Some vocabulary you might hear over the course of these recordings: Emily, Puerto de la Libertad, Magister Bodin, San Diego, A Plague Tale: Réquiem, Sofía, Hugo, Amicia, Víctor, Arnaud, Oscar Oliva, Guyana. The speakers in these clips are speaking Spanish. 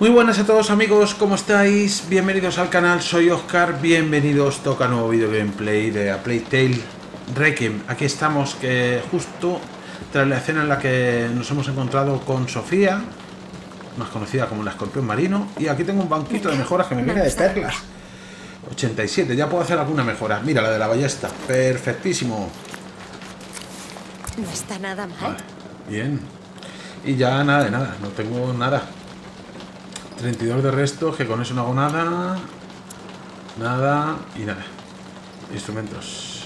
Muy buenas a todos amigos, ¿cómo estáis? Bienvenidos al canal, soy Oscar, bienvenidos, toca nuevo video gameplay de A Plague Tale: Réquiem. Aquí estamos, que justo tras la escena en la que nos hemos encontrado con Sofía, más conocida como la escorpión marino, y aquí tengo un banquito de mejoras que me viene de perlas. 87, ya puedo hacer alguna mejora. Mira, la de la ballesta, perfectísimo. No está nada mal. Bien. Y ya nada de nada, no tengo nada. 32 de restos, que con eso no hago nada. Nada y nada. Instrumentos.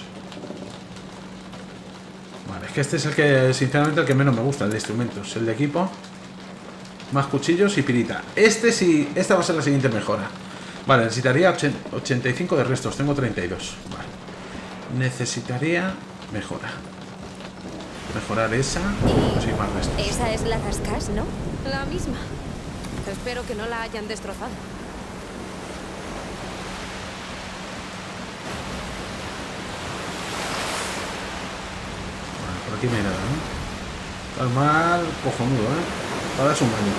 Vale, es que este es el que, sinceramente, el que menos me gusta, el de instrumentos. El de equipo. Más cuchillos y pirita. Este sí, esta va a ser la siguiente mejora. Vale, necesitaría 85 de restos, tengo 32. Vale. Necesitaría mejora. Mejorar esa. Sí, más restos. Esa es la cascas, ¿no? La misma. Espero que no la hayan destrozado. Bueno, por aquí no hay nada, ¿eh? Tal mal, cojonudo, ¿eh? Ahora es un baño.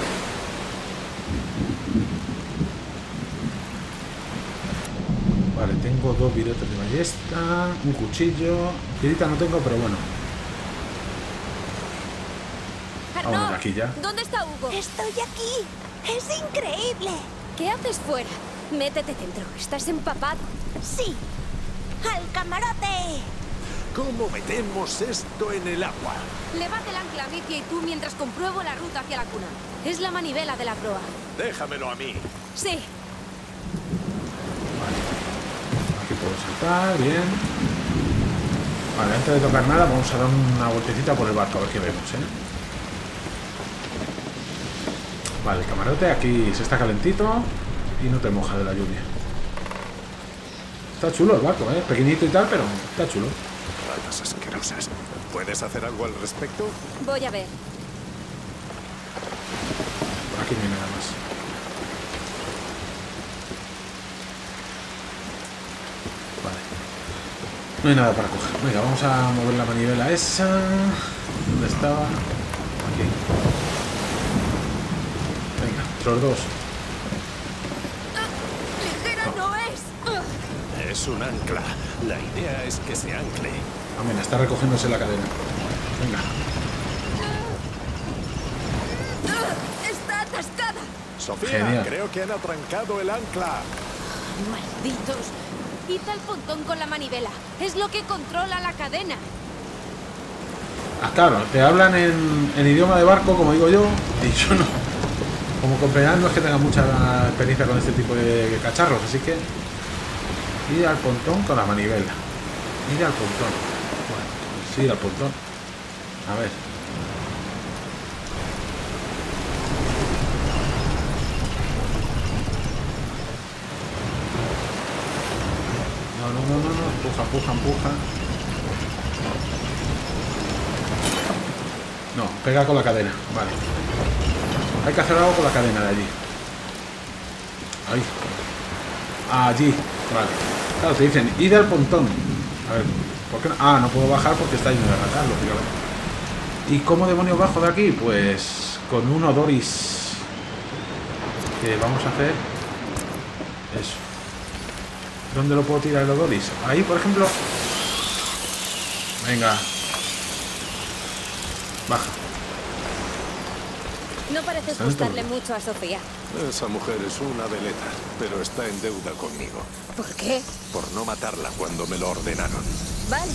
Vale, tengo dos virotes de ballesta, un cuchillo. Tirita no tengo, pero bueno. Vamos, aquí ya. ¿Dónde está Hugo? Estoy aquí. ¡Es increíble! ¿Qué haces fuera? Métete dentro. ¿Estás empapado? Sí. ¡Al camarote! ¿Cómo metemos esto en el agua? Levante el ancla, Amicia, y tú mientras compruebo la ruta hacia la cuna. Es la manivela de la proa. Déjamelo a mí. Sí. Vale. Aquí puedo saltar, bien. Vale, antes de tocar nada, vamos a dar una vueltecita por el barco a ver qué vemos, ¿eh? Vale, el camarote aquí se está calentito y no te moja de la lluvia. Está chulo el barco, ¿eh? Pequeñito y tal, pero está chulo. Ratas asquerosas. ¿Puedes hacer algo al respecto? Voy a ver. Por aquí no hay nada más. Vale. No hay nada para coger. Venga, vamos a mover la manivela esa. ¿Dónde estaba? Aquí. Los dos. Ligera no es. Es un ancla. La idea es que se ancle. Amén, está recogiéndose la cadena. Venga. Está atascada. Sofía, genial. Creo que han atrancado el ancla. Malditos. Quita el pontón con la manivela. Es lo que controla la cadena. Ah, claro. Te hablan en idioma de barco, como digo yo, y yo no. Como comprenderán, no es que tenga mucha experiencia con este tipo de cacharros, así que ir al pontón con la manivela. Ir al pontón. Bueno, sí, ir al pontón. A ver. No. Empuja. No, pega con la cadena. Vale. Hay que hacer algo con la cadena de allí. Ahí. Allí. Vale. Claro, te dicen, id al pontón. A ver, ¿por qué no? Ah, no puedo bajar porque está lleno de ratas, lógicamente. ¿Y cómo demonios bajo de aquí? Pues con un odoris. Que vamos a hacer eso. ¿Dónde lo puedo tirar el odoris? Ahí, por ejemplo. Venga. Baja. No pareces gustarle mucho a Sofía. Esa mujer es una veleta, pero está en deuda conmigo. ¿Por qué? Por no matarla cuando me lo ordenaron. Vale.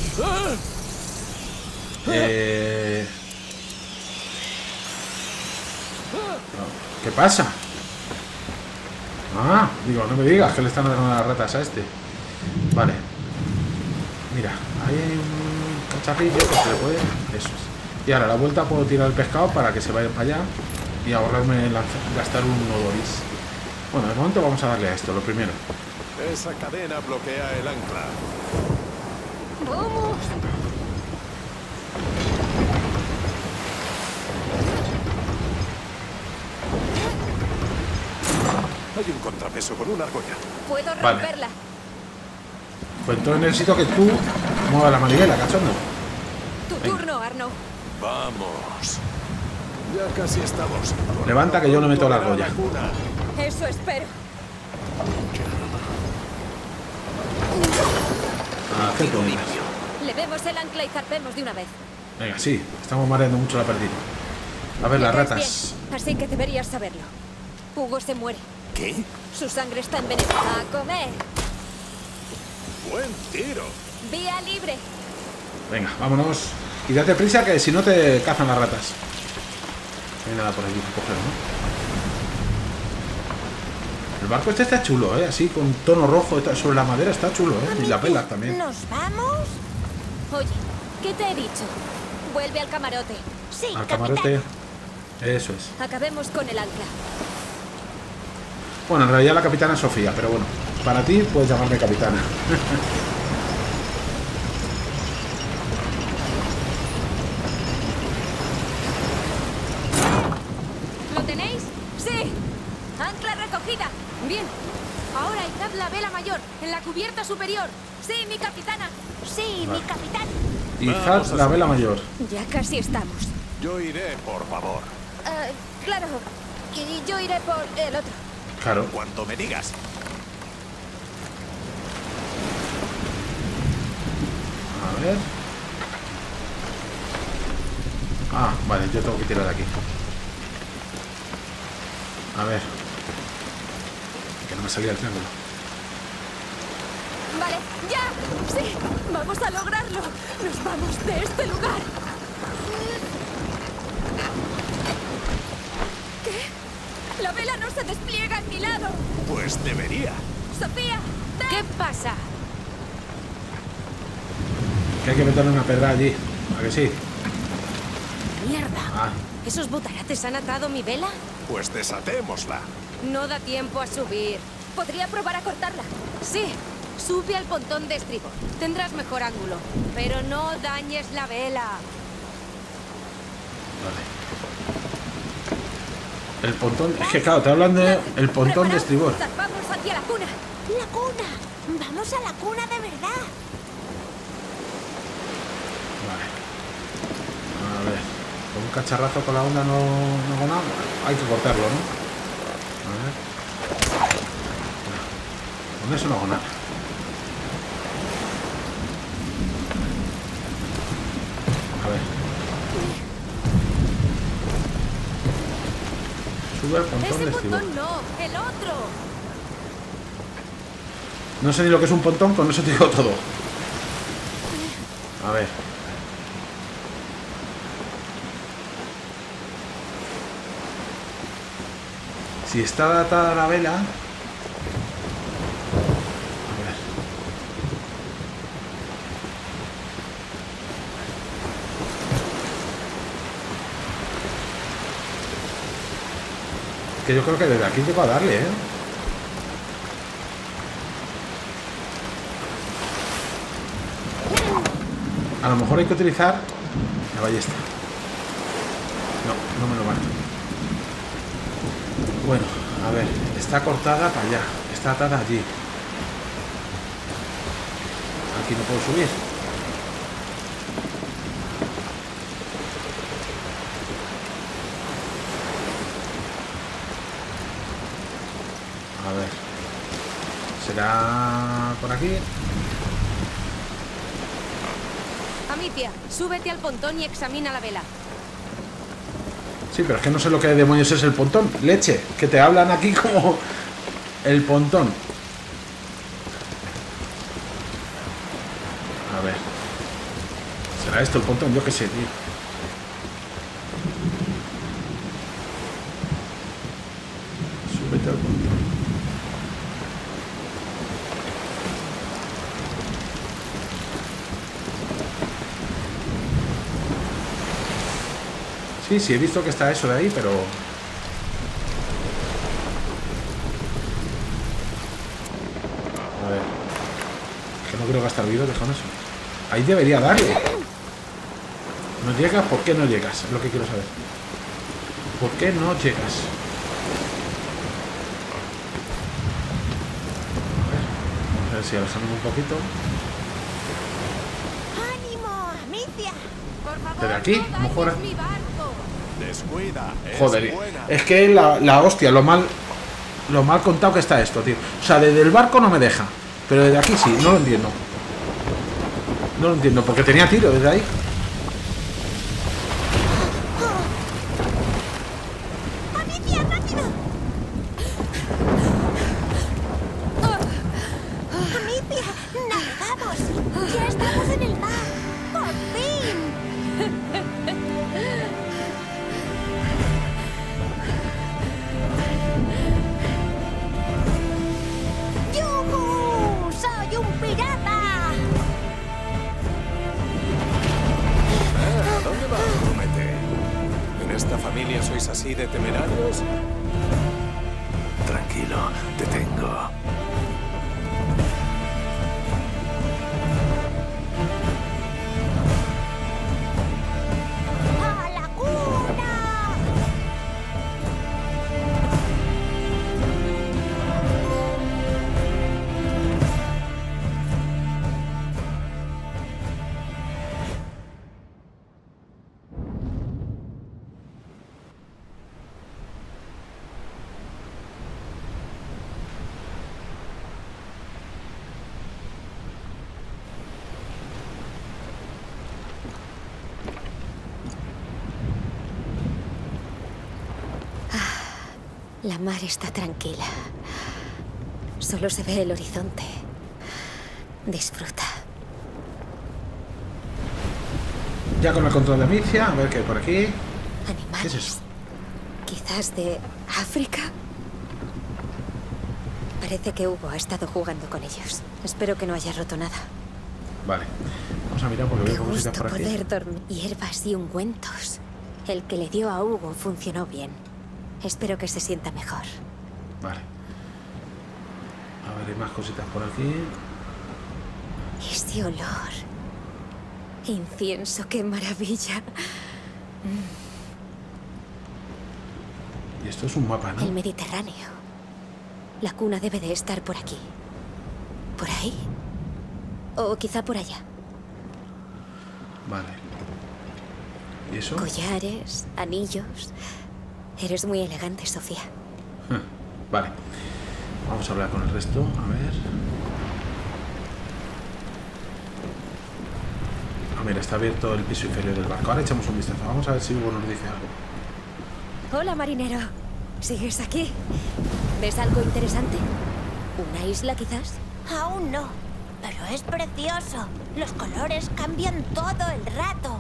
¿Qué pasa? Ah, digo, no me digas que le están dando las ratas a este. Vale. Mira, ahí hay un cacharrillo que se le puede... Eso es. Y ahora a la vuelta puedo tirar el pescado para que se vaya para allá. Y ahorrarme gastar un odoris. Bueno, de momento vamos a darle a esto, lo primero. Esa cadena bloquea el ancla. ¡Vamos! Hay un contrapeso con una argolla. Puedo romperla. Vale. Pues entonces necesito que tú muevas la manivela, cachondo. Tu turno, Arnaud. Vamos. Ya casi estamos. Levanta que yo no meto la argolla. Eso espero. Ah, ¿qué podemos? Levemos el ancla y zarpemos de una vez. Venga, sí, estamos mareando mucho la perdiz. A ver, las ratas. Bien, así que deberías saberlo. Hugo se muere. ¿Qué? Su sangre está envenenada. ¡A comer! ¡Buen tiro! ¡Vía libre! Venga, vámonos. Y date prisa que si no te cazan las ratas. No hay nada por aquí que coger, ¿no? El barco este está chulo, ¿eh? Así con tono rojo sobre la madera está chulo, ¿eh? Amigo, y la pela también. ¿Nos vamos? Oye, ¿qué te he dicho? Vuelve al camarote. Sí, al camarote. Eso es. Acabemos con el ancla. Bueno, en realidad la capitana es Sofía, pero bueno, para ti puedes llamarme capitana. ¿Lo tenéis? Sí. Ancla recogida. Bien. Ahora izad la vela mayor en la cubierta superior. Sí, mi capitana. Sí, vale. Mi capitán. Izad la vela mayor. Ya casi estamos. Yo iré, por favor. Claro. Y yo iré por el otro. Claro. Cuando me digas. A ver. Ah, vale, yo tengo que tirar de aquí. A ver. Que no me salía el triángulo. Vale, ya. Sí, vamos a lograrlo. Nos vamos de este lugar. ¿Qué? La vela no se despliega a mi lado. Pues debería. Sofía, ven. ¿Qué pasa? Que hay que meterle una pedra allí. ¿A que sí? ¡Mierda! Ah. ¿Esos butarates han atado mi vela? Pues desatémosla. No da tiempo a subir. Podría probar a cortarla. Sí, sube al pontón de estribor. Tendrás mejor ángulo. Pero no dañes la vela. Vale. El pontón... Es que claro, te hablan de... El pontón de estribor. Vamos hacia la cuna. ¡La cuna! ¡Vamos a la cuna de verdad! Vale. A ver. Con un cacharrazo con la onda no hago nada. Hay que cortarlo, ¿no? A ver. Con eso no hago nada. A ver. Sube al pontón de estribor. No, el otro. No sé ni lo que es un pontón, con eso te digo todo. A ver. Si está atada la vela... A ver... Que yo creo que desde aquí llego a darle, ¿eh? A lo mejor hay que utilizar la ballesta. No, no me lo marco. Bueno, a ver, está cortada para allá, está atada allí. Aquí no puedo subir. A ver, será por aquí. Amicia, súbete al pontón y examina la vela. Sí, pero es que no sé lo que demonios es el pontón. Leche, que te hablan aquí como el pontón. A ver. ¿Será esto el pontón? Yo qué sé, tío. Súbete al pontón. Sí, he visto que está eso de ahí, pero... A ver... Es que no quiero gastar vida, déjame eso. Ahí debería darle. ¿No llegas? ¿Por qué no llegas? Es lo que quiero saber. ¿Por qué no llegas? A ver... Vamos a ver si alejamos un poquito. ¡Ánimo, Amicia! ¿Desde aquí? ¿A lo mejor? Joder, es que la hostia, lo mal lo mal contado que está esto, tío. O sea, desde el barco no me deja, pero desde aquí sí, no lo entiendo. No lo entiendo, porque tenía tiro desde ahí. La mar está tranquila. Solo se ve el horizonte. Disfruta. Ya con el control de Amicia, a ver qué hay por aquí. Animales. ¿Qué es eso? Quizás de África. Parece que Hugo ha estado jugando con ellos. Espero que no haya roto nada. Vale. Vamos a mirar porque veo cositas por aquí. Qué gusto poder dormir. Hierbas y ungüentos. El que le dio a Hugo funcionó bien. Espero que se sienta mejor. Vale. A ver, hay más cositas por aquí. Este olor. Incienso, qué maravilla. Y esto es un mapa, ¿no? El Mediterráneo. La cuna debe de estar por aquí. ¿Por ahí? O quizá por allá. Vale. ¿Y eso? Collares, anillos... Eres muy elegante, Sofía. Vale. Vamos a hablar con el resto. A ver. Ah, mira, está abierto el piso inferior del barco. Ahora echamos un vistazo. Vamos a ver si Hugo nos dice algo. Hola, marinero. ¿Sigues aquí? ¿Ves algo interesante? ¿Una isla, quizás? Aún no. Pero es precioso. Los colores cambian todo el rato.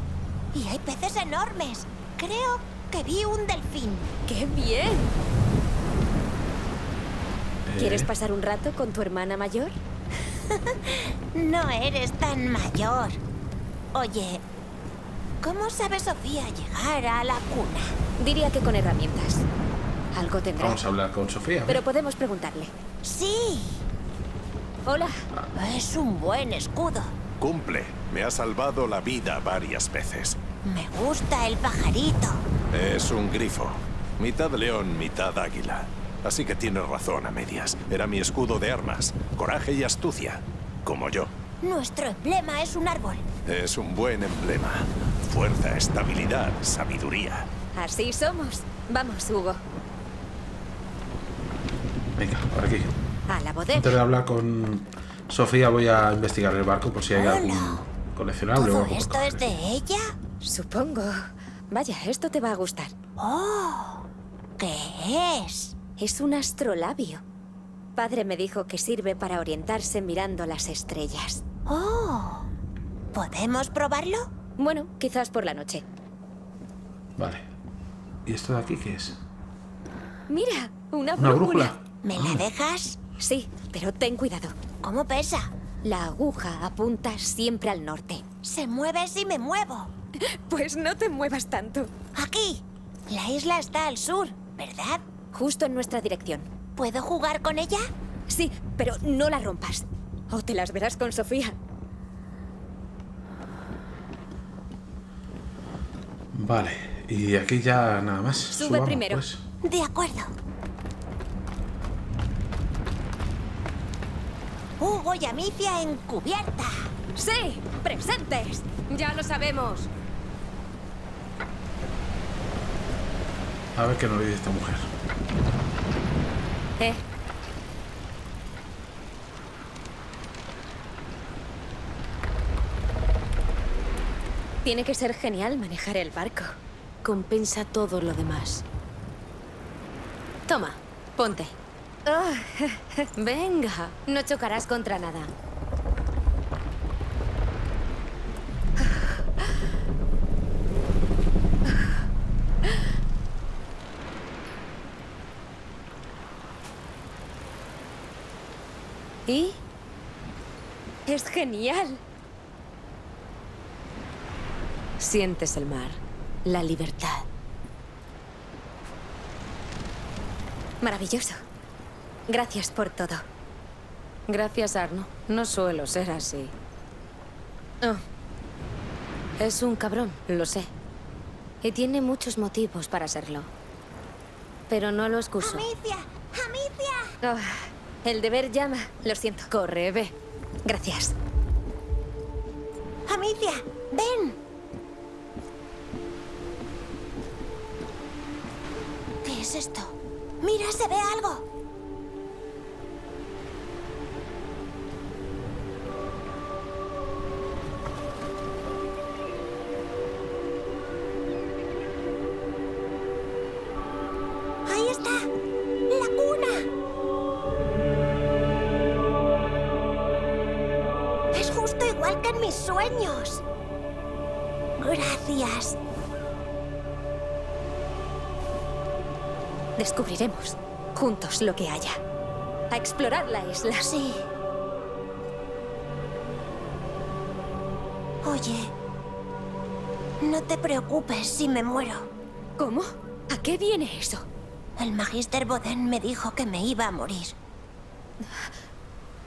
Y hay peces enormes. Creo que vi un delfín. ¡Qué bien! ¿Quieres pasar un rato con tu hermana mayor? No eres tan mayor. Oye, ¿cómo sabe Sofía llegar a la cuna? Diría que con herramientas. Algo tendrá. Vamos a hablar con Sofía. Pero podemos preguntarle. ¡Sí! Hola. Es un buen escudo. Cumple. Me ha salvado la vida varias veces. Me gusta el pajarito. Es un grifo. Mitad león, mitad águila. Así que tienes razón a medias. Era mi escudo de armas. Coraje y astucia. Como yo. Nuestro emblema es un árbol. Es un buen emblema. Fuerza, estabilidad, sabiduría. Así somos. Vamos, Hugo. Venga, por aquí. A la bodega. Antes de hablar con Sofía voy a investigar el barco por si hay algún coleccionable o algo. ¿Esto es de ella? Supongo. Vaya, esto te va a gustar. ¡Oh! ¿Qué es? Es un astrolabio. Padre me dijo que sirve para orientarse mirando las estrellas. ¡Oh! ¿Podemos probarlo? Bueno, quizás por la noche. Vale. ¿Y esto de aquí qué es? Mira, una brújula. ¿Me la dejas? Sí, pero ten cuidado. ¿Cómo pesa? La aguja apunta siempre al norte. Se mueve si me muevo. Pues no te muevas tanto. ¡Aquí! La isla está al sur, ¿verdad? Justo en nuestra dirección. ¿Puedo jugar con ella? Sí, pero no la rompas. O te las verás con Sofía. Vale, y aquí ya nada más. Sube primero. Pues. De acuerdo. Hugo y Amicia en cubierta. ¡Sí! ¡Presentes! ¡Ya lo sabemos! A ver qué nos dice esta mujer. Siéntate. Tiene que ser genial manejar el barco. Compensa todo lo demás. Toma, ponte. Oh, venga, no chocarás contra nada. ¿Y? Es genial. Sientes el mar, la libertad. Maravilloso. Gracias por todo. Gracias, Arnaud. No suelo ser así. Oh. Es un cabrón, lo sé. Y tiene muchos motivos para serlo. Pero no lo excuso. ¡Amicia! ¡Amicia! Oh, el deber llama. Lo siento. Corre, ve. Gracias. ¡Amicia! ¡Ven! ¿Qué es esto? ¡Mira, se ve algo! Sueños. Gracias. Descubriremos juntos lo que haya. A explorar la isla. Sí. Oye, no te preocupes si me muero. ¿Cómo? ¿A qué viene eso? El Magister Bodin me dijo que me iba a morir.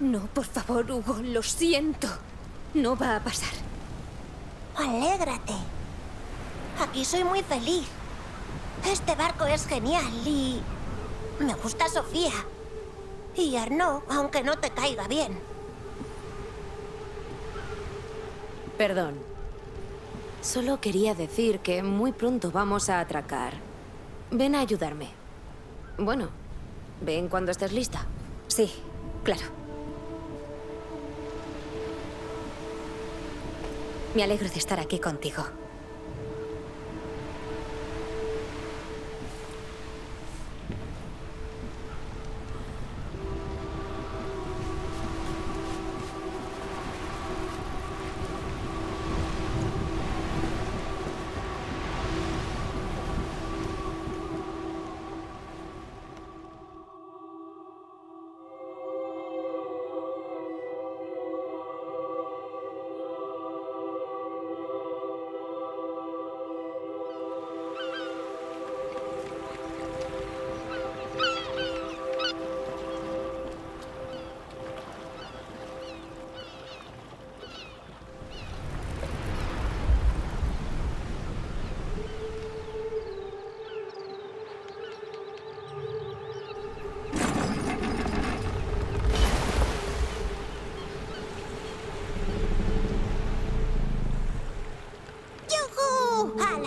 No, por favor, Hugo, lo siento. No va a pasar. Alégrate. Aquí soy muy feliz. Este barco es genial y... me gusta Sofía. Y Arnaud, aunque no te caiga bien. Perdón. Solo quería decir que muy pronto vamos a atracar. Ven a ayudarme. Bueno, ven cuando estés lista. Sí, claro. Me alegro de estar aquí contigo.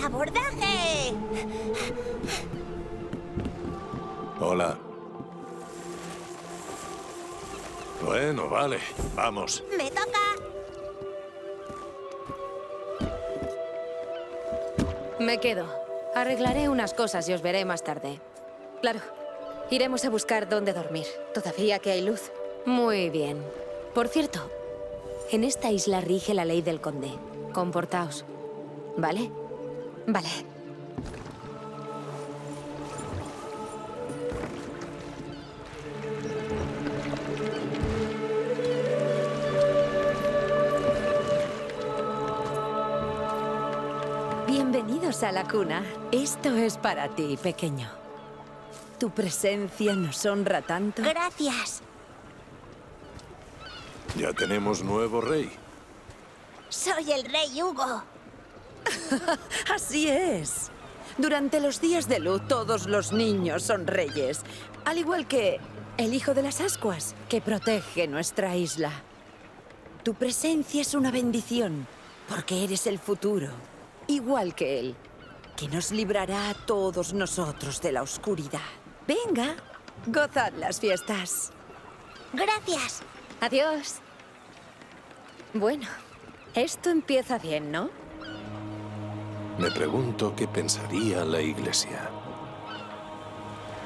¡Abordaje! Hola. Bueno, vale. Vamos. ¡Me toca! Me quedo. Arreglaré unas cosas y os veré más tarde. Claro. Iremos a buscar dónde dormir. Todavía que hay luz. Muy bien. Por cierto, en esta isla rige la ley del conde. Comportaos. ¿Vale? Vale. Bienvenidos a la cuna. Esto es para ti, pequeño. Tu presencia nos honra tanto. Gracias. Ya tenemos nuevo rey. Soy el rey Hugo. Así es. Durante los días de luz, todos los niños son reyes. Al igual que el hijo de las ascuas, que protege nuestra isla. Tu presencia es una bendición, porque eres el futuro. Igual que él, que nos librará a todos nosotros de la oscuridad. Venga, Gozad las fiestas. Gracias. Adiós. Bueno, esto empieza bien, ¿no? Me pregunto qué pensaría la iglesia.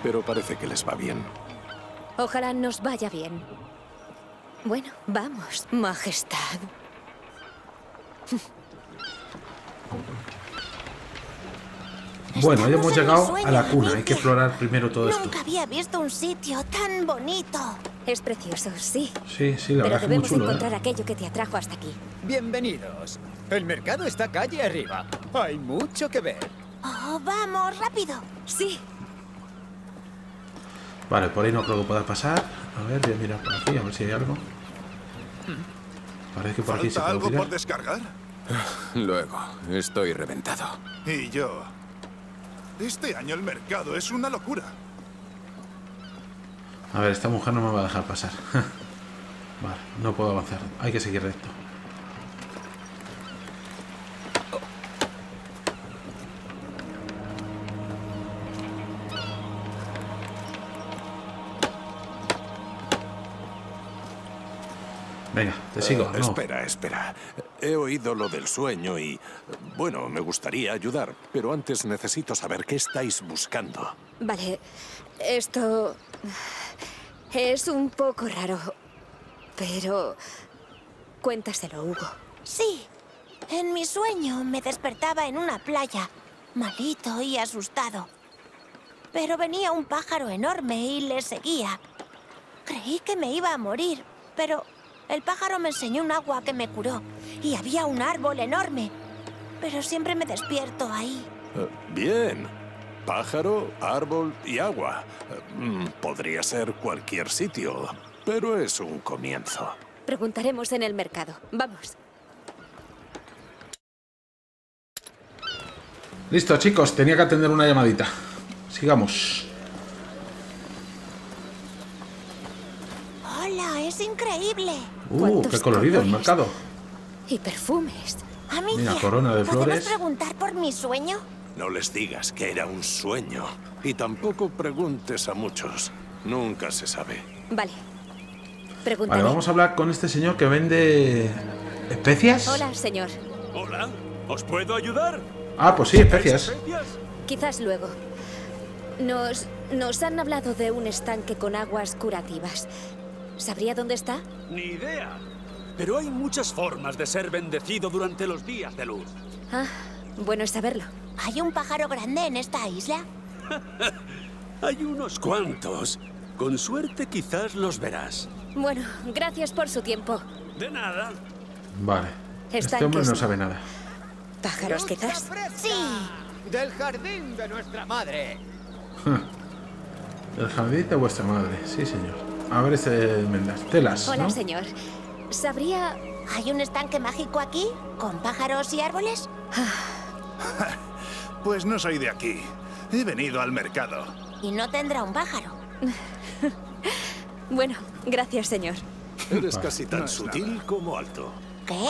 Pero parece que les va bien. Ojalá nos vaya bien. Bueno, vamos, Majestad. Bueno, ya hemos llegado a la cuna. Hay que explorar primero todo esto. Nunca había visto un sitio tan bonito. Es precioso, sí. Sí, sí, la verdad es muy chulo. Pero debemos encontrar aquello que te atrajo hasta aquí. Bienvenidos. El mercado está calle arriba. Hay mucho que ver. Oh, vamos, rápido. Sí. Vale, por ahí no creo que pueda pasar. A ver, voy a mirar por aquí, a ver si hay algo. Parece que por aquí se puede tirar. ¿Falta algo por descargar? Luego, estoy reventado. Y yo... Este año el mercado es una locura. A ver, esta mujer no me va a dejar pasar. Vale, no puedo avanzar. Hay que seguir recto. Venga, te sigo. No. Espera. He oído lo del sueño y... Bueno, me gustaría ayudar, pero antes necesito saber qué estáis buscando. Vale, esto... Es un poco raro, pero... Cuéntaselo, Hugo. Sí, en mi sueño me despertaba en una playa, malito y asustado. Pero venía un pájaro enorme y le seguía. Creí que me iba a morir, pero... El pájaro me enseñó un agua que me curó. Y había un árbol enorme. Pero siempre me despierto ahí. Bien. Pájaro, árbol y agua. Podría ser cualquier sitio, pero es un comienzo. Preguntaremos en el mercado. Vamos. Listo, chicos. Tenía que atender una llamadita. Sigamos. Hola, es increíble. Qué colorido el mercado. Y perfumes. Amicia, mira, corona de flores. ¿Podemos preguntar por mi sueño? No les digas que era un sueño. Y tampoco preguntes a muchos. Nunca se sabe. Vale. Preguntaré. Vale, vamos a hablar con este señor que vende especias. Hola, señor. Hola. ¿Os puedo ayudar? Ah, pues sí, especias. Quizás luego. Nos han hablado de un estanque con aguas curativas. ¿Sabría dónde está? Ni idea. Pero hay muchas formas de ser bendecido durante los días de luz. Ah, bueno es saberlo. ¿Hay un pájaro grande en esta isla? Hay unos cuantos. Con suerte quizás los verás. Bueno, gracias por su tiempo. De nada. Vale. Este hombre no sabe nada. ¿Pájaros quizás? Sí. Del jardín de nuestra madre. Del jardín de vuestra madre, sí señor. A ver, Mendas. Telas. Hola, ¿no? Señor. ¿Sabría...? ¿Hay un estanque mágico aquí? ¿Con pájaros y árboles? Pues no soy de aquí. He venido al mercado. ¿Y no tendrá un pájaro? Bueno, gracias, señor. Eres casi tan sutil como alto. ¿Qué?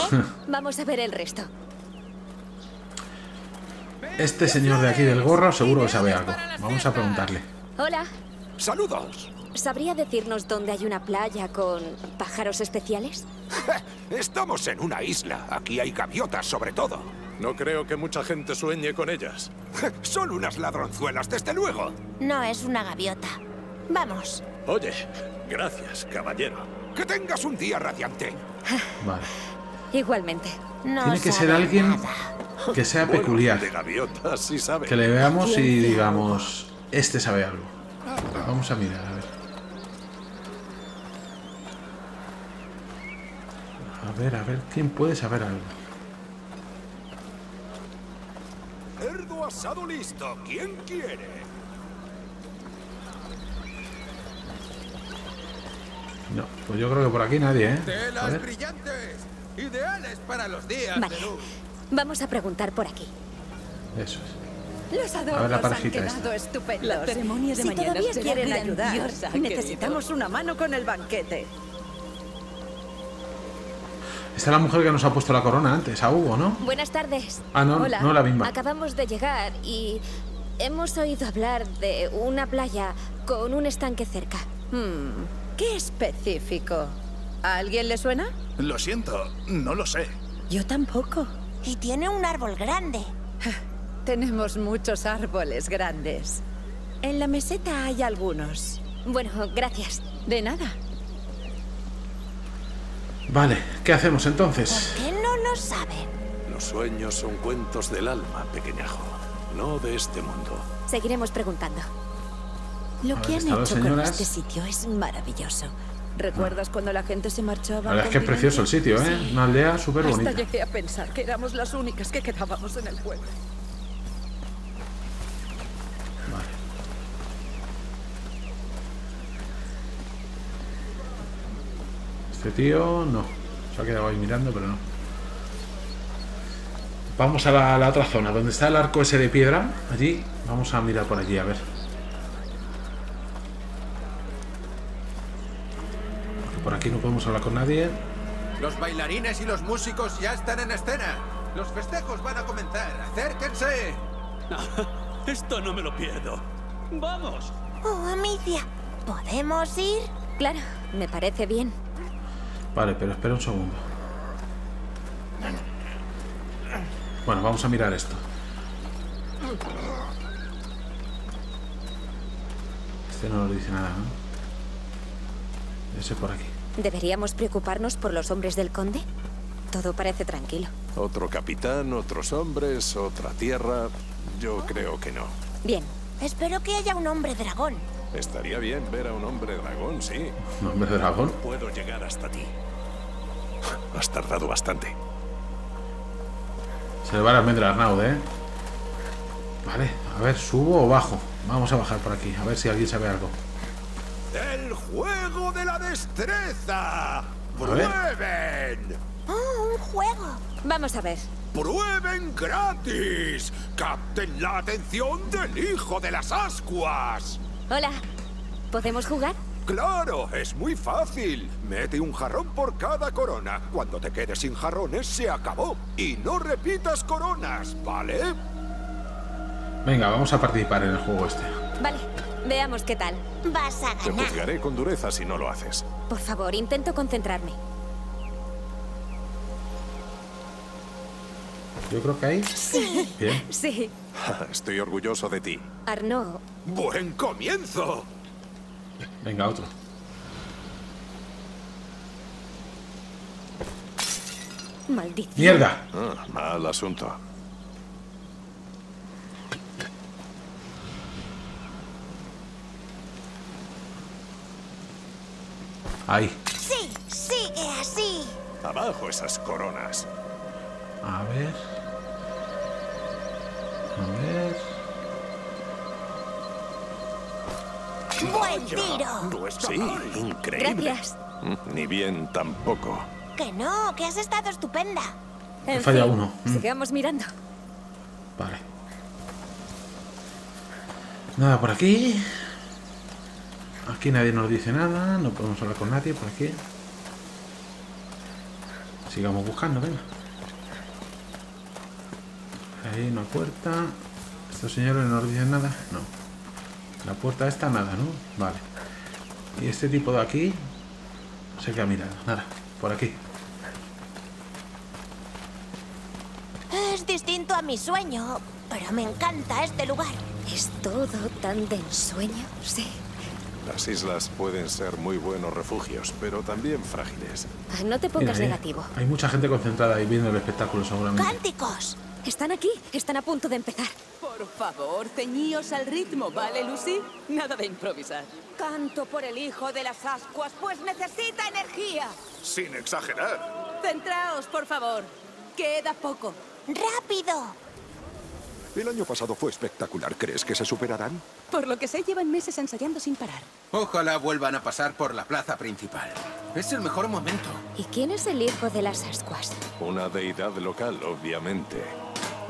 Vamos a ver el resto. Este señor de aquí del gorro seguro que sabe algo. Vamos a preguntarle. Hola. Saludos. ¿Sabría decirnos dónde hay una playa con pájaros especiales? Estamos en una isla. Aquí hay gaviotas, sobre todo. No creo que mucha gente sueñe con ellas. Son unas ladronzuelas, desde luego. No es una gaviota. Vamos. Oye, gracias, caballero. Que tengas un día radiante. Vale. Igualmente. No tiene que ser alguien que sea peculiar. Bueno, de gaviotas, sí sabe. Que le veamos y digamos, este sabe algo. Vamos a mirar, a ver. A ver, ¿quién puede saber algo? Cerdo asado listo, ¿quién quiere? No, pues yo creo que por aquí nadie, ¿eh? Telas brillantes, ideales para los días de luz. Vamos a preguntar por aquí. Eso es. Los adornos han quedado estupendos. La ceremonia de mañana, si todavía quieren ayudar, necesitamos una mano con el banquete. Esta es la mujer que nos ha puesto la corona antes, a Hugo, ¿no? Buenas tardes. Ah, no, hola. No la misma. Acabamos de llegar y Hemos oído hablar de una playa con un estanque cerca. ¿Qué específico? ¿A alguien le suena? Lo siento, no lo sé. Yo tampoco. Y tiene un árbol grande. Tenemos muchos árboles grandes. En la meseta hay algunos. Bueno, gracias. De nada. Vale, ¿qué hacemos entonces? ¿Por qué no lo saben? Los sueños son cuentos del alma, pequeñajo. No de este mundo. Seguiremos preguntando. Lo que han hecho con este sitio es maravilloso. ¿Recuerdas cuando la gente se marchaba? La verdad es que es precioso el sitio, ¿eh? Una aldea súper bonita. Hasta llegué a pensar que éramos las únicas que quedábamos en el pueblo. Vale. Este tío no. Se ha quedado ahí mirando, pero no. Vamos a la otra zona, donde está el arco ese de piedra. Allí, vamos a mirar por allí, a ver. Por aquí no podemos hablar con nadie. Los bailarines y los músicos ya están en escena. Los festejos van a comenzar. ¡Acérquense! Esto no me lo pierdo. ¡Vamos! Oh, Amicia, ¿podemos ir? Claro, me parece bien. Vale, pero espera un segundo. Bueno, vamos a mirar esto. Este no nos dice nada, ¿no? Ese por aquí. ¿Deberíamos preocuparnos por los hombres del conde? Todo parece tranquilo. Otro capitán, otros hombres, otra tierra... Yo creo que no. Bien. Espero que haya un hombre dragón. Estaría bien ver a un hombre dragón, sí. ¿Un hombre dragón? No puedo llegar hasta ti. Has tardado bastante. Se le va a almendra a Arnaud, ¿eh? Vale, a ver, ¿subo o bajo? Vamos a bajar por aquí, a ver si alguien sabe algo. ¡El juego de la destreza! ¡Prueben! ¡Oh, un juego! Vamos a ver. ¡Prueben gratis! ¡Capten la atención del hijo de las ascuas! Hola, ¿podemos jugar? ¡Claro! ¡Es muy fácil! Mete un jarrón por cada corona. Cuando te quedes sin jarrones, se acabó. Y no repitas coronas, ¿vale? Venga, vamos a participar en el juego este. Vale. Veamos qué tal. Vas a ganar. Te juzgaré con dureza si no lo haces. Por favor, intento concentrarme. Yo creo que ahí... Sí. Bien. Sí. Estoy orgulloso de ti. Arnaud. ¡Buen comienzo! Venga, otro. Maldito. ¡Mierda! Mal asunto. Ahí. Sí, sigue así. Abajo esas coronas. A ver. A ver. ¡Buen tiro! Sí, increíble. Gracias. Ni bien tampoco. Que no, que has estado estupenda. He fallado uno. Sigamos mirando. Vale. Nada por aquí. Aquí nadie nos dice nada, no podemos hablar con nadie por aquí. Sigamos buscando, venga. Ahí una puerta. Estos señores no nos dicen nada, no. La puerta esta nada, ¿no? Vale. Y este tipo de aquí, no sé qué ha mirado, nada, por aquí. Es distinto a mi sueño, pero me encanta este lugar. Es todo tan de ensueño, sí. Las islas pueden ser muy buenos refugios, pero también frágiles. No te pongas negativo. Hay mucha gente concentrada ahí viendo el espectáculo, seguramente. ¡Cánticos! Están aquí, están a punto de empezar. Por favor, ceñíos al ritmo, ¿vale, Lucy? Nada de improvisar. Canto por el hijo de las ascuas, pues necesita energía. Sin exagerar. Centraos, por favor. Queda poco. ¡Rápido! El año pasado fue espectacular. ¿Crees que se superarán? Por lo que sé, llevan meses ensayando sin parar. Ojalá vuelvan a pasar por la plaza principal. Es el mejor momento. ¿Y quién es el hijo de las ascuas? Una deidad local, obviamente.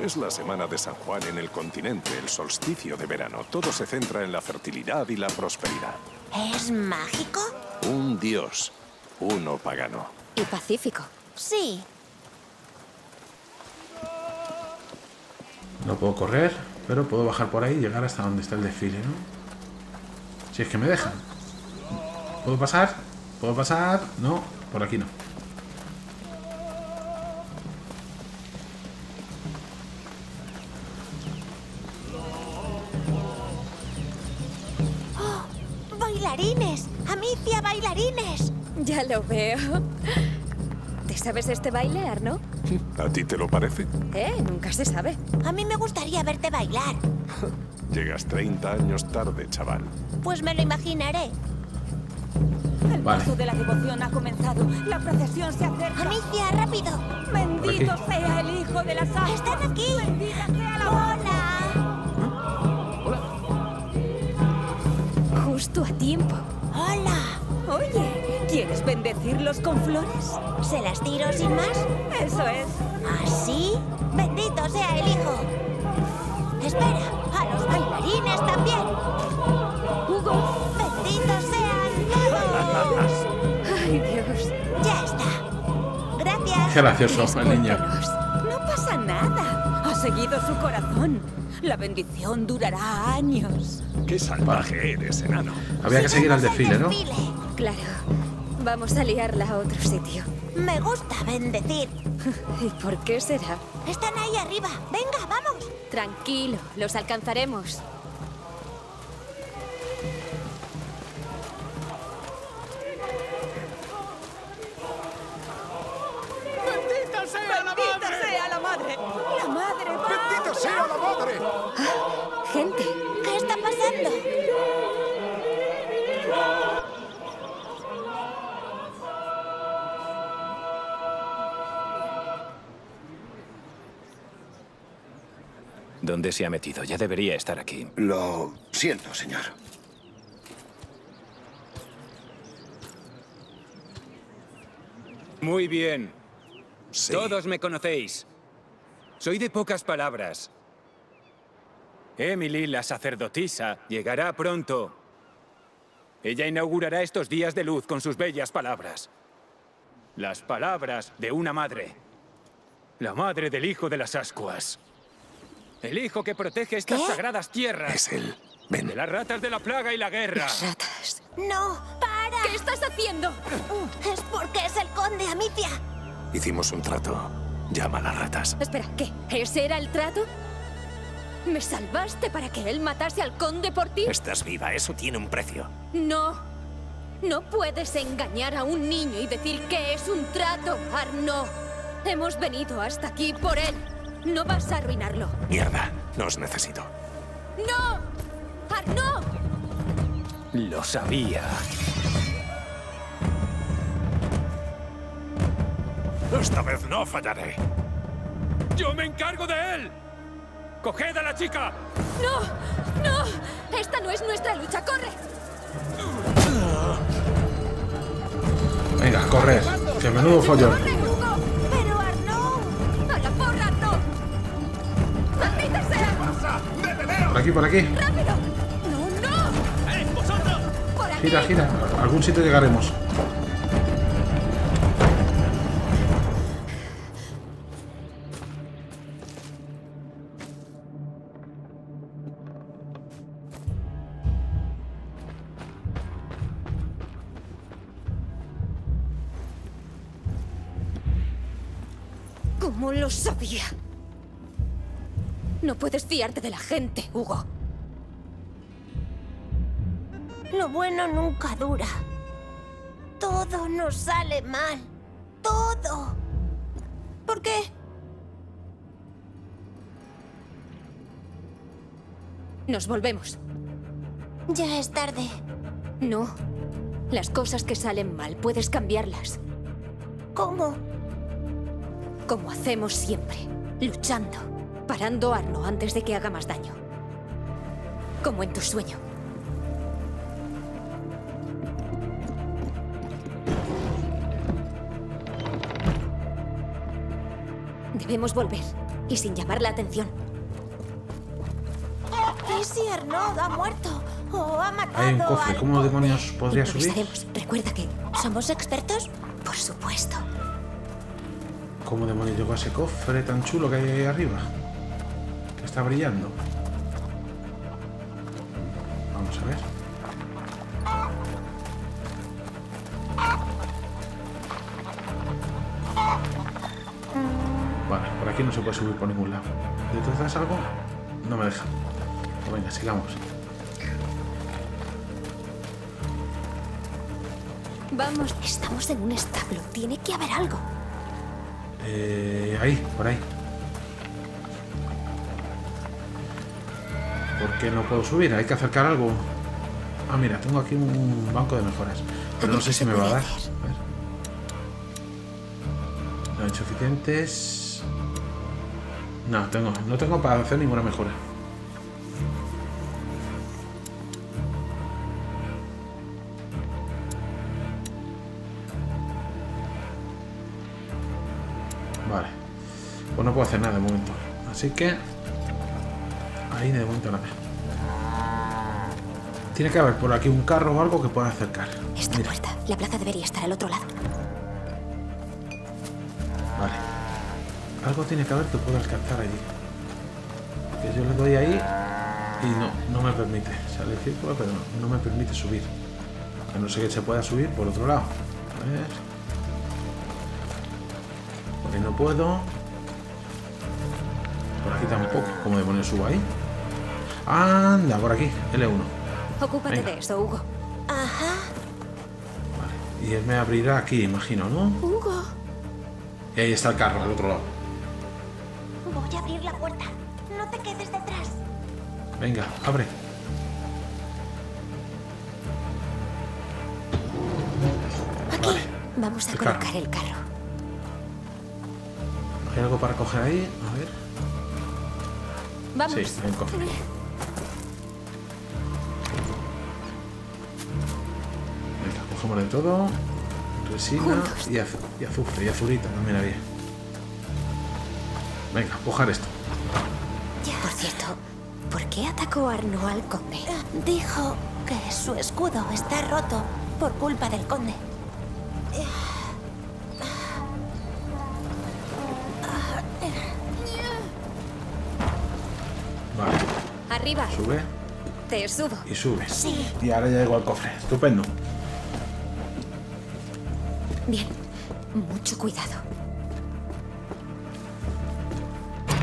Es la semana de San Juan en el continente, el solsticio de verano. Todo se centra en la fertilidad y la prosperidad. ¿Es mágico? Un dios. Uno pagano. ¿Y pacífico? Sí. No puedo correr. Pero puedo bajar por ahí y llegar hasta donde está el desfile, ¿no? Si es que me dejan. ¿Puedo pasar? ¿Puedo pasar? No, por aquí no. ¡Oh! ¡Bailarines! ¡Amicia, bailarines! Ya lo veo. ¿Te sabes este baile, Arnaud? ¿A ti te lo parece? Nunca se sabe. A mí me gustaría verte bailar. Llegas 30 años tarde, chaval. Pues me lo imaginaré. El paso de la devoción ha comenzado. La procesión se acerca. ¡Amicia, rápido! ¡Bendito sea el hijo de la sangre! ¡Están aquí! ¡Bendita sea la bola! ¡Hola! Justo a tiempo. ¡Hola! Oye, ¿quieres bendecirlos con flores? ¿Se las tiro sin más? Eso es. ¿Así? ¡Bendito sea el hijo! ¡Espera! ¡A los bailarines también! ¡Hugo! ¡Bendito sean todos! ¡Ay, Dios! ¡Ya está! ¡Gracias! ¡Qué gracioso, el niño! ¡No pasa nada! Ha seguido su corazón. La bendición durará años. ¡Qué salvaje eres, enano! Había que seguir al desfile, ¿no? Claro, vamos a liarla a otro sitio. Me gusta bendecir. ¿Y por qué será? Están ahí arriba. Venga, vamos. Tranquilo, los alcanzaremos. ¡Bendita sea la madre! ¡Bendita sea la madre! ¡La madre va! ¡Bendita sea la madre! Ah, gente, ¿qué está pasando? ¿Dónde se ha metido? Ya debería estar aquí. Lo siento, señor. Muy bien. Sí. Todos me conocéis. Soy de pocas palabras. Emily, la sacerdotisa, llegará pronto. Ella inaugurará estos días de luz con sus bellas palabras. Las palabras de una madre. La madre del hijo de las ascuas. El hijo que protege estas sagradas tierras. Es él. Ven. De las ratas de la plaga y la guerra. Las ratas. No, para. ¿Qué estás haciendo? Es porque es el conde, Amicia. Hicimos un trato. Llama a las ratas. Espera, ¿qué? ¿Ese era el trato? ¿Me salvaste para que él matase al conde por ti? Estás viva, eso tiene un precio. No. No puedes engañar a un niño y decir que es un trato, Arnaud. Hemos venido hasta aquí por él. No vas a arruinarlo. Mierda, no os necesito. ¡No! ¡Arnaud! Lo sabía. Esta vez no fallaré. ¡Yo me encargo de él! ¡Coged a la chica! ¡No! ¡No! ¡Esta no es nuestra lucha! ¡Corre! Venga, corre. ¡Que menudo follón! Por aquí, por aquí. ¡Rápido! ¡No, no! ¡Eh, vosotros! ¡Por aquí! Gira, gira. A algún sitio llegaremos. ¿Cómo lo sabía? No puedes fiarte de la gente, Hugo. Lo bueno nunca dura. Todo nos sale mal. Todo. ¿Por qué? Nos volvemos. Ya es tarde. No. Las cosas que salen mal puedes cambiarlas. ¿Cómo? Como hacemos siempre. Luchando. Parando a Arnaud antes de que haga más daño. Como en tu sueño. Debemos volver, y sin llamar la atención. ¿Y si Arnaud ha muerto? ¿O ha matado? Hay un cofre, ¿cómo demonios podría subir? Recuerda que somos expertos, por supuesto. ¿Cómo demonios llegó a ese cofre tan chulo que hay ahí arriba? Está brillando. Vamos a ver. Vale, por aquí no se puede subir por ningún lado. ¿Detrás algo? No me deja. Pues venga, sigamos. Vamos, estamos en un establo. Tiene que haber algo. Ahí, por ahí. ¿Por qué no puedo subir? Hay que acercar algo. Ah, mira, tengo aquí un banco de mejoras. Pero no sé si me va a dar. A ver. No he hecho suficientes. No, no tengo para hacer ninguna mejora. Vale. Pues no puedo hacer nada de momento. Así que... ahí de momento nada. Tiene que haber por aquí un carro o algo que pueda acercar. Esta puerta. La plaza debería estar al otro lado. Vale. Algo tiene que haber que pueda alcanzar allí. Que yo le doy ahí y no me permite. Sale el círculo, pero no me permite subir. A no ser que se pueda subir por otro lado. A ver. Porque no puedo. Por aquí tampoco. ¿Cómo demonios subo ahí? Anda, por aquí, L1. Ocúpate de esto, Hugo. Ajá. Vale, y él me abrirá aquí, imagino, ¿no? Hugo. Y ahí está el carro, al otro lado. Voy a abrir la puerta. No te quedes detrás. Venga, abre. Aquí. Vale. Vamos a colocar el carro. ¿Hay algo para coger ahí? A ver. Vamos. Sí, ven conmigo. Venga, cogemos de todo. Resina y azufre, y azulita, también había. Venga, cojar esto. Ya. Por cierto, ¿por qué atacó Arnaud al conde? Dijo que su escudo está roto por culpa del conde. Arriba. Sube. Te subo. Y sube. Sí. Y ahora ya llego al cofre. Estupendo. Bien. Mucho cuidado.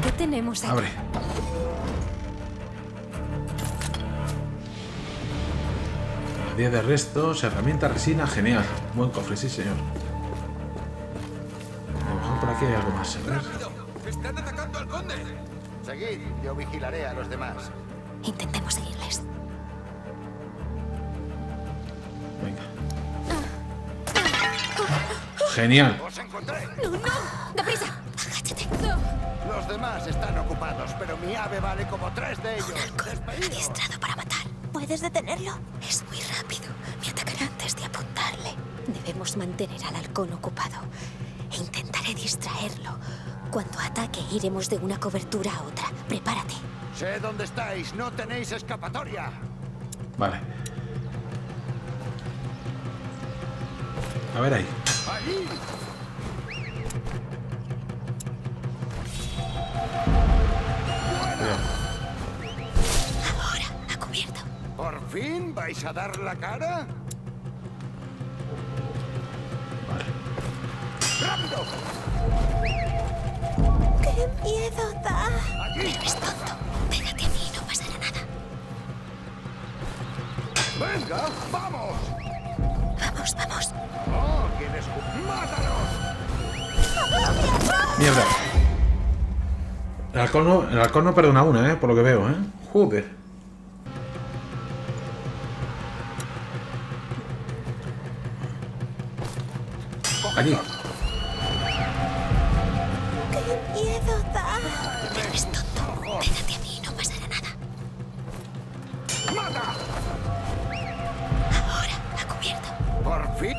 ¿Qué tenemos aquí? Abre. Día de restos, herramienta, resina. Genial. Buen cofre, sí, señor. A lo mejor por aquí hay algo más. ¡Rápido! ¡Están atacando al conde! Seguid. Yo vigilaré a los demás. Intentemos seguirles. Venga. Genial. ¡Os encontré! ¡No! ¡Deprisa! ¡Agáchate! No. Los demás están ocupados, pero mi ave vale como 3 de ellos. Un halcón adiestrado para matar. ¿Puedes detenerlo? Es muy rápido. Me atacará antes de apuntarle. Debemos mantener al halcón ocupado. E intentaré distraerlo. Cuando ataque, iremos de una cobertura a otra. Prepárate. Sé dónde estáis, no tenéis escapatoria. Vale. A ver ahí. ¡Ahí! Ahora, a cubierto. ¿Por fin vais a dar la cara? Vale. ¡Rápido! ¡Qué miedo da! Pero es tonto. Pégate a mí y no pasará nada. ¡Venga, vamos! ¡Vamos, vamos! ¡Oh, quieres! ¡Mátalos! ¡Mierda! El halcón no perdona una, por lo que veo, ¡Joder! Allí.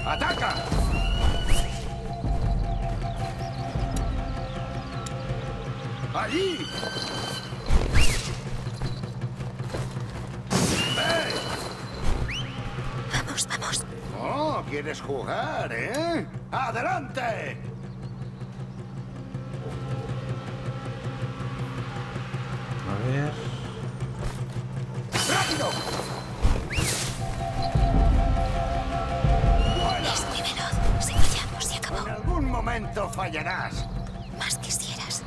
¡Ataca! ¡Allí! ¡Hey! ¡Vamos, vamos! ¡Oh, quieres jugar, ¡Adelante! A ver... ¡Rápido! momento fallarás. Más quisieras.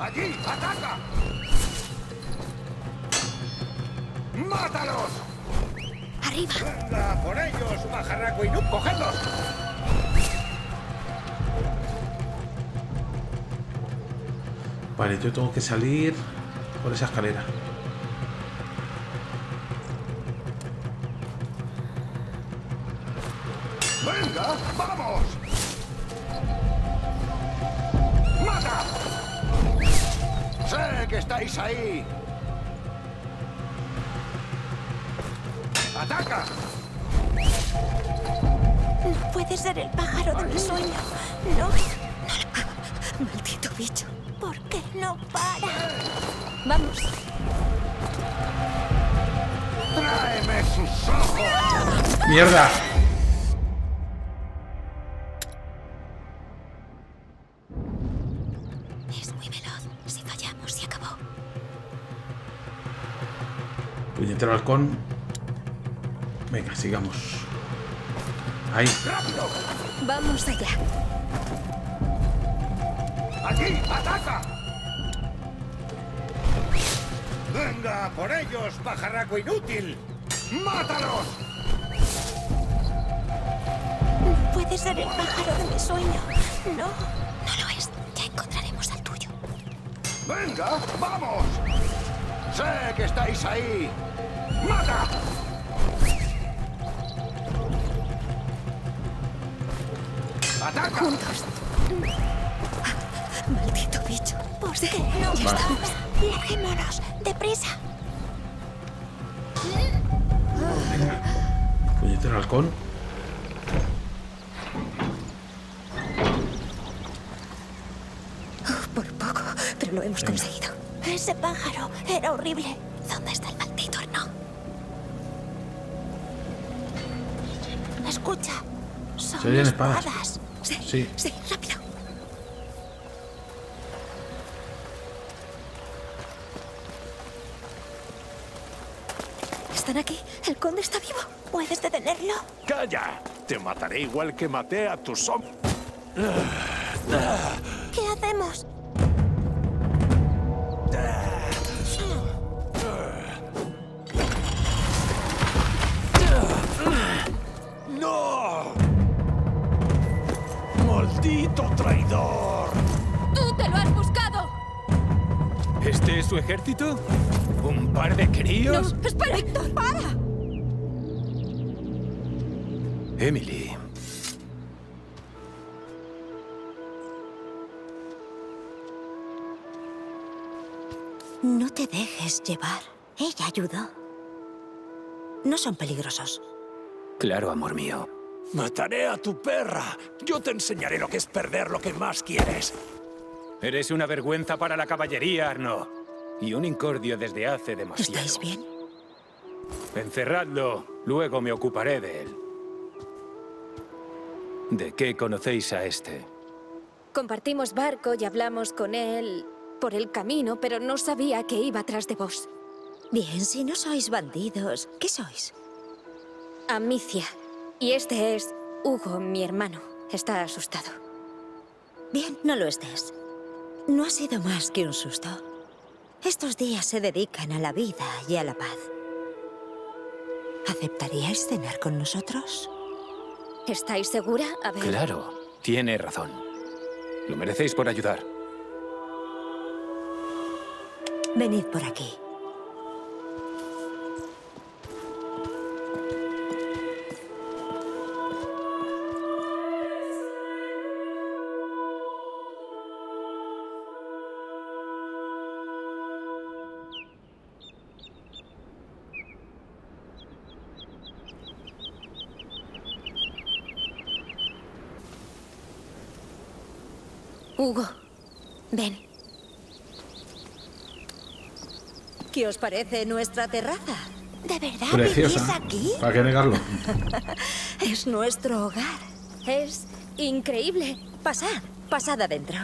¡Allí! ¡Ataca! ¡Mátalos! ¡Arriba! ¡Venga, por ellos, pajarraco y no cogedlos! Vale, yo tengo que salir por esa escalera. ¡Venga, vamos! ¡Mata! ¡Sé que estáis ahí! ¡Ataca! No puede ser el pájaro de mi sueño. No, no lo hago. Maldito bicho. ¿Por qué no para? Vamos. ¡Tráeme sus ojos! ¡Mierda! Es muy veloz. Si fallamos, se acabó. Puñetero halcón. Venga, sigamos. Ahí. Vamos allá. ¡Aquí! ¡Ataca! ¡Venga, por ellos, pajarraco inútil! ¡Mátalos! No puede ser el pájaro de mi sueño. No, no lo es. Ya encontraremos al tuyo. ¡Venga, vamos! ¡Sé que estáis ahí! ¡Mata! ¡Ataca! Juntos. Maldito bicho. ¿Por qué no estamos? Larguémonos. ¡Deprisa! Venga. Puñetero halcón. Por poco, pero lo hemos conseguido. Ese pájaro era horrible. ¿Dónde está el maldito Arnaud? Escucha. Se oyen espadas. Sí. Sí, rápido. ¿Están aquí? El conde está vivo. ¿Puedes detenerlo? ¡Calla! Te mataré igual que maté a tus hombres. ¿Qué hacemos? ¡No! ¡Maldito traidor! ¡Tú te lo has buscado! ¿Este es su ejército? ¿Un par de críos? No, ¡espera, Víctor! ¡Para! Emily. No te dejes llevar. Ella ayudó. No son peligrosos. Claro, amor mío. Mataré a tu perra. Yo te enseñaré lo que es perder lo que más quieres. Eres una vergüenza para la caballería, Arnaud. Y un incordio desde hace demasiado. ¿Estáis bien? Encerradlo. Luego me ocuparé de él. ¿De qué conocéis a este? Compartimos barco y hablamos con él por el camino, pero no sabía que iba tras de vos. Bien, si no sois bandidos, ¿qué sois? Amicia. Y este es Hugo, mi hermano. Está asustado. Bien, no lo estés. No ha sido más que un susto. Estos días se dedican a la vida y a la paz. ¿Aceptaríais cenar con nosotros? ¿Estáis segura? A ver... Claro, tiene razón. Lo merecéis por ayudar. Venid por aquí. Hugo, ven. ¿Qué os parece nuestra terraza? ¿De verdad vivís aquí? ¿Para qué negarlo? Es nuestro hogar. Es increíble. Pasad, pasad adentro.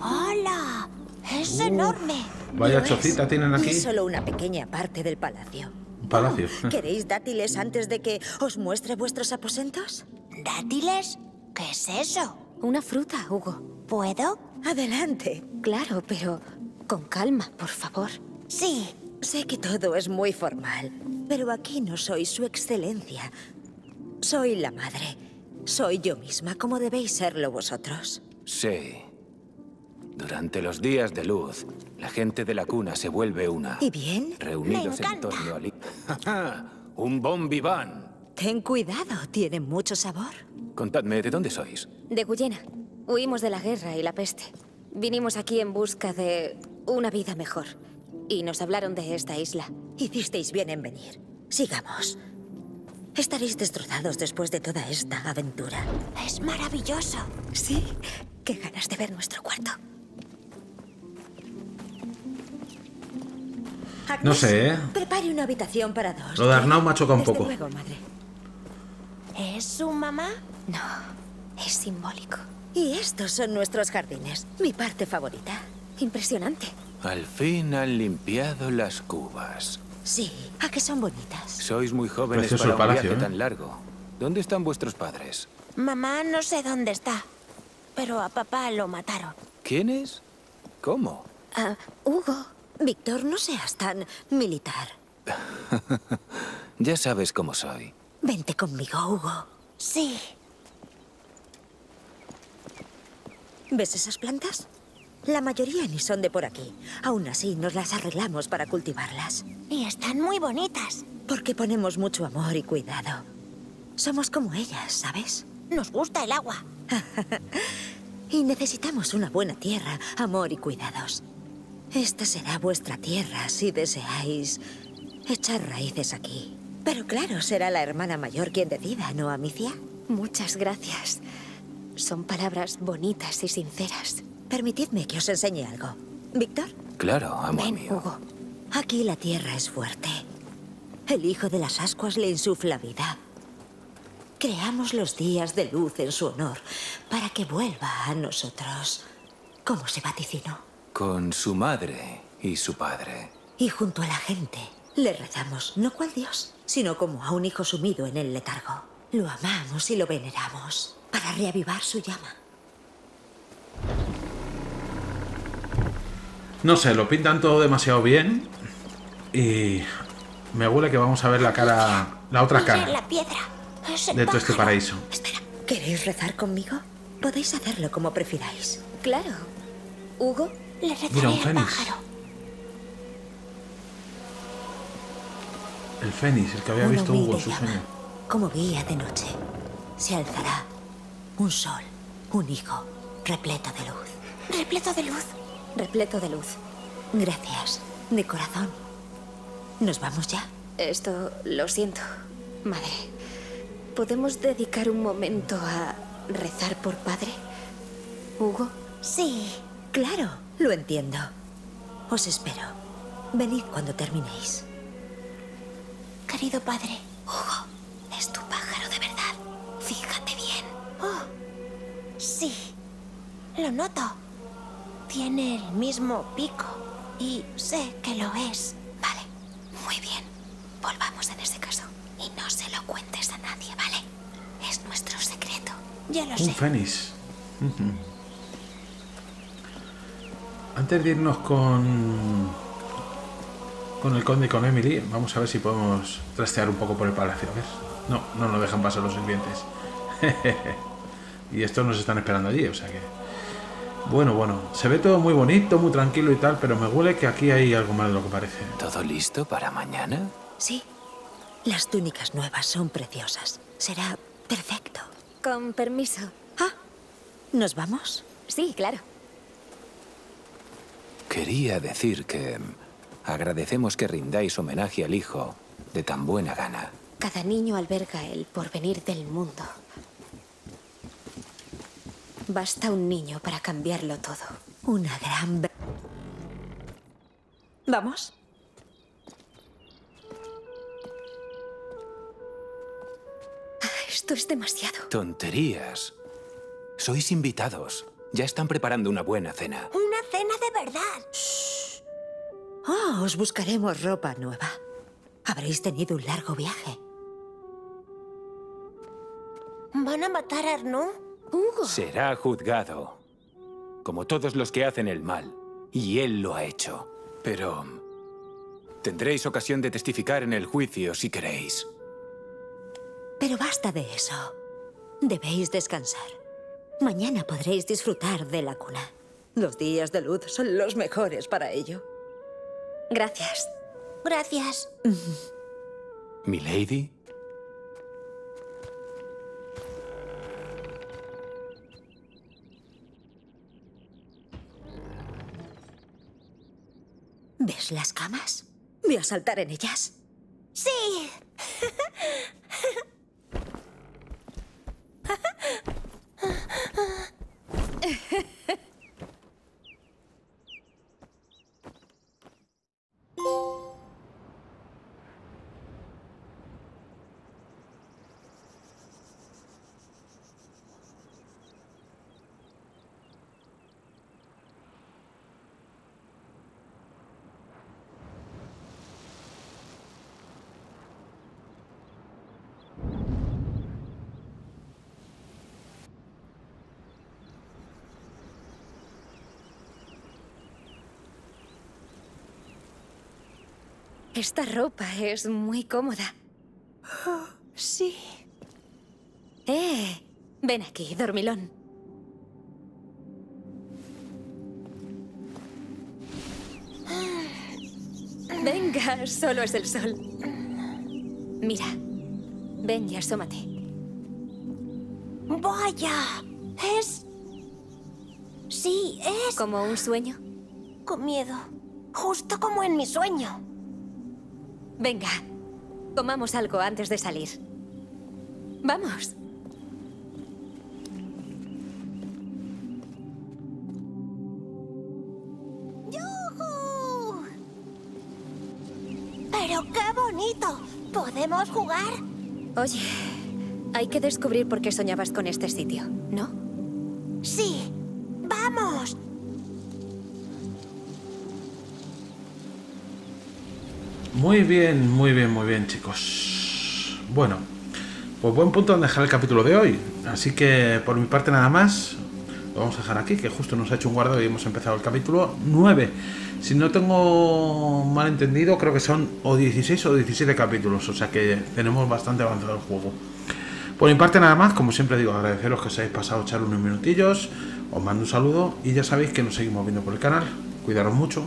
¡Hola! ¡Es enorme! Vaya chocita tienen aquí. Es solo una pequeña parte del palacio. palacio. ¿Queréis dátiles antes de que os muestre vuestros aposentos? ¿Dátiles? ¿Qué es eso? Una fruta, Hugo. ¿Puedo? Adelante. Claro, pero con calma, por favor. Sí. Sé que todo es muy formal, pero aquí no soy su excelencia. Soy la madre. Soy yo misma, como debéis serlo vosotros. Sí. Durante los días de luz, la gente de la cuna se vuelve una. ¿Y bien? Reunidos en torno al... ¡Un bon vivant! Ten cuidado, tiene mucho sabor. Contadme, ¿de dónde sois? De Guyana. Huimos de la guerra y la peste. Vinimos aquí en busca de una vida mejor. Y nos hablaron de esta isla. Hicisteis bien en venir. Sigamos. Estaréis destrozados después de toda esta aventura. Es maravilloso. Sí, qué ganas de ver nuestro cuarto. No sé, ¿eh? Prepare una habitación para dos. Lo de Arnaud me ha chocado un poco. Luego, madre. ¿Es su mamá? No, es simbólico. Y estos son nuestros jardines, mi parte favorita. Impresionante. Al fin han limpiado las cubas. Sí, ¿a qué son bonitas? Sois muy jóvenes para un viaje tan largo. ¿Dónde están vuestros padres? Mamá no sé dónde está, pero a papá lo mataron. ¿Quién es? ¿Cómo? Hugo. Víctor, no seas tan militar. Ya sabes cómo soy. Vente conmigo, Hugo. Sí. ¿Ves esas plantas? La mayoría ni son de por aquí. Aún así, nos las arreglamos para cultivarlas. Y están muy bonitas. Porque ponemos mucho amor y cuidado. Somos como ellas, ¿sabes? Nos gusta el agua. Y necesitamos una buena tierra, amor y cuidados. Esta será vuestra tierra si deseáis echar raíces aquí. Pero claro, será la hermana mayor quien decida, ¿no, Amicia? Muchas gracias. Son palabras bonitas y sinceras. Permitidme que os enseñe algo. ¿Víctor? Claro, amor mío. Hugo. Aquí la tierra es fuerte. El hijo de las ascuas le insufla vida. Creamos los días de luz en su honor para que vuelva a nosotros, como se vaticinó. Con su madre y su padre. Y junto a la gente le rezamos, no cual Dios, sino como a un hijo sumido en el letargo. Lo amamos y lo veneramos para reavivar su llama. No sé, lo pintan todo demasiado bien y me huele que vamos a ver la cara, la otra cara de todo este paraíso. Espera, ¿queréis rezar conmigo? Podéis hacerlo como prefiráis. Claro. Hugo, le rezaré al pájaro. El fénix, el que había visto Hugo en su sueño. Como guía de noche, se alzará un sol, un hijo, repleto de luz. ¿Repleto de luz? Repleto de luz. Gracias, de corazón. ¿Nos vamos ya? Esto lo siento, madre. ¿Podemos dedicar un momento a rezar por padre? ¿Hugo? Sí, claro, lo entiendo. Os espero. Venid cuando terminéis. Querido padre. Hugo, es tu pájaro de verdad. Fíjate bien. Oh, sí, lo noto. Tiene el mismo pico y sé que lo es. Vale, muy bien. Volvamos en ese caso y no se lo cuentes a nadie, ¿vale? Es nuestro secreto. Ya lo sé. Un fénix. Antes de irnos con el conde y con Emily, vamos a ver si podemos trastear un poco por el palacio. A ver. No, no nos dejan pasar los sirvientes. Y estos nos están esperando allí, o sea que... Bueno, bueno, se ve todo muy bonito, muy tranquilo y tal, pero me huele que aquí hay algo más de lo que parece. ¿Todo listo para mañana? Sí. Las túnicas nuevas son preciosas. Será perfecto. Con permiso. Ah, ¿nos vamos? Sí, claro. Quería decir que agradecemos que rindáis homenaje al hijo de tan buena gana. Cada niño alberga el porvenir del mundo. Basta un niño para cambiarlo todo. Una gran... ¿Vamos? Esto es demasiado. Tonterías. Sois invitados. Ya están preparando una buena cena. ¿Una cena de verdad? Shh. Oh, os buscaremos ropa nueva. Habréis tenido un largo viaje. ¿Van a matar a Arnaud? Hugo. Será juzgado. Como todos los que hacen el mal. Y él lo ha hecho. Pero... tendréis ocasión de testificar en el juicio si queréis. Pero basta de eso. Debéis descansar. Mañana podréis disfrutar de la cuna. Los días de luz son los mejores para ello. Gracias. Gracias. ¿Milady? ¿Ves las camas? Voy a saltar en ellas. ¡Sí! Esta ropa es muy cómoda. Oh, sí. Ven aquí, dormilón. Venga, solo es el sol. Mira, ven y asómate. ¡Vaya! Es... sí, es... ¿Como un sueño? Con miedo. Justo como en mi sueño. Venga, comamos algo antes de salir. ¡Vamos! ¡Yuhu! ¡Pero qué bonito! ¿Podemos jugar? Oye, hay que descubrir por qué soñabas con este sitio, ¿no? ¡Sí! ¡Vamos! Muy bien, muy bien, muy bien, chicos. Bueno, pues buen punto en dejar el capítulo de hoy. Así que, por mi parte nada más, lo vamos a dejar aquí, que justo nos ha hecho un guardado y hemos empezado el capítulo 9. Si no tengo mal entendido, creo que son o 16 o 17 capítulos, o sea que tenemos bastante avanzado el juego. Por mi parte nada más, como siempre digo, agradeceros que os hayáis pasado a echar unos minutillos, os mando un saludo y ya sabéis que nos seguimos viendo por el canal. Cuidaros mucho.